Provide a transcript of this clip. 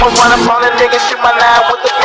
But when I'm on a nigga, shoot my line with the